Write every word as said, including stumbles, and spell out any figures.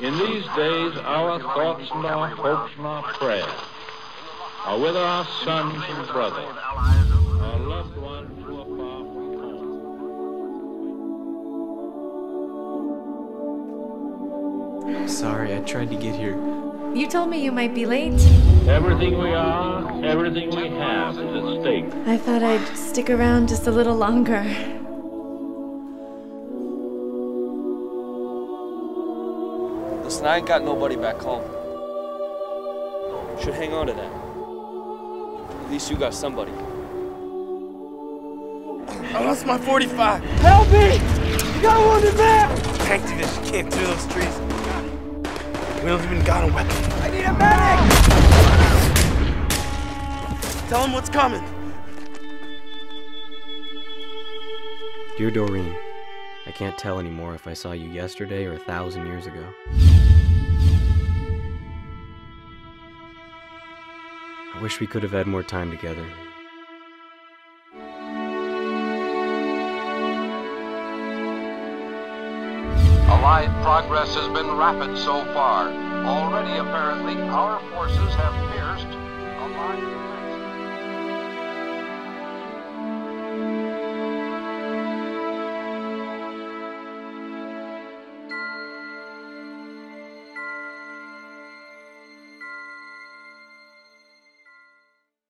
In these days, our thoughts and our hopes and our prayers are with our sons and brothers, our loved ones who are far from home. I'm sorry, I tried to get here. You told me you might be late. Everything we are, everything we have is at stake. I thought I'd stick around just a little longer. Listen, I ain't got nobody back home. You should hang on to that. At least you got somebody. I lost my forty-five. Help me! You got one in there! Thank you that she came through those trees. We don't even got a weapon. I need a medic! Tell him what's coming. Dear Dorine, I can't tell anymore if I saw you yesterday or a thousand years ago. I wish we could have had more time together. Allied progress has been rapid so far. Already, apparently, our forces have pierced Allied...